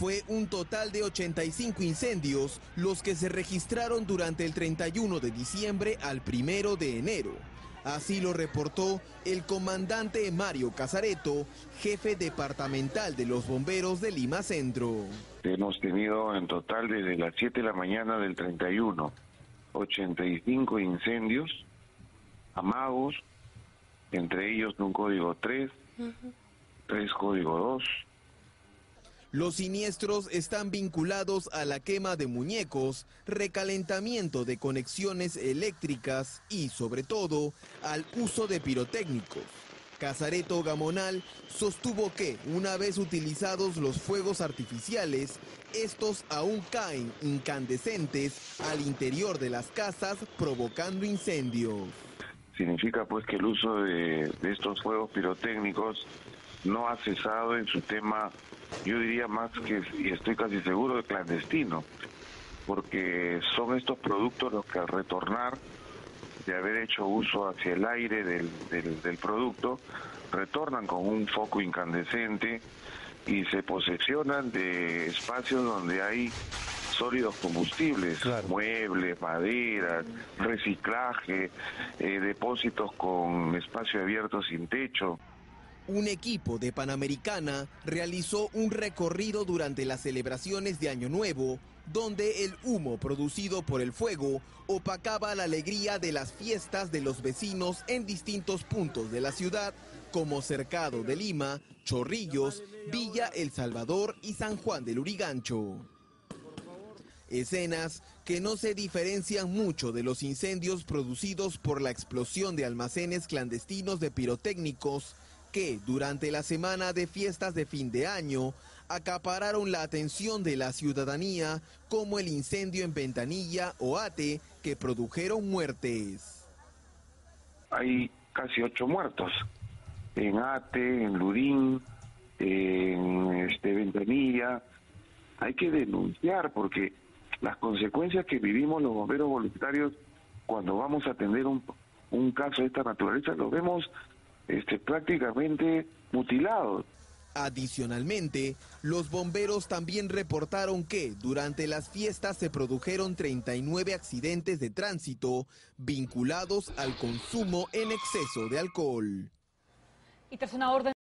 Fue un total de 85 incendios los que se registraron durante el 31 de diciembre al 1 de enero. Así lo reportó el comandante Mario Casaretto, jefe departamental de los bomberos de Lima Centro. Hemos tenido en total desde las 7 de la mañana del 31, 85 incendios, amagos, entre ellos un código 3, tres código 2. Los siniestros están vinculados a la quema de muñecos, recalentamiento de conexiones eléctricas y, sobre todo, al uso de pirotécnicos. Casaretto Gamonal sostuvo que, una vez utilizados los fuegos artificiales, estos aún caen incandescentes al interior de las casas, provocando incendios. Significa pues que el uso de estos fuegos pirotécnicos no ha cesado en su tema, yo diría más que, y estoy casi seguro, de clandestino, porque son estos productos los que al retornar, de haber hecho uso hacia el aire del producto, retornan con un foco incandescente y se posesionan de espacios donde hay sólidos combustibles, claro, muebles, maderas, reciclaje, depósitos con espacio abierto sin techo. Un equipo de Panamericana realizó un recorrido durante las celebraciones de Año Nuevo, donde el humo producido por el fuego opacaba la alegría de las fiestas de los vecinos en distintos puntos de la ciudad, como Cercado de Lima, Chorrillos, Villa El Salvador y San Juan del Lurigancho. Escenas que no se diferencian mucho de los incendios producidos por la explosión de almacenes clandestinos de pirotécnicos, que durante la semana de fiestas de fin de año acapararon la atención de la ciudadanía, como el incendio en Ventanilla o Ate, que produjeron muertes. Hay casi 8 muertos en Ate, en Lurín, en Ventanilla. Hay que denunciar, porque las consecuencias que vivimos los bomberos voluntarios cuando vamos a atender un caso de esta naturaleza, los vemos prácticamente mutilados. Adicionalmente, los bomberos también reportaron que durante las fiestas se produjeron 39 accidentes de tránsito vinculados al consumo en exceso de alcohol. Y tras una orden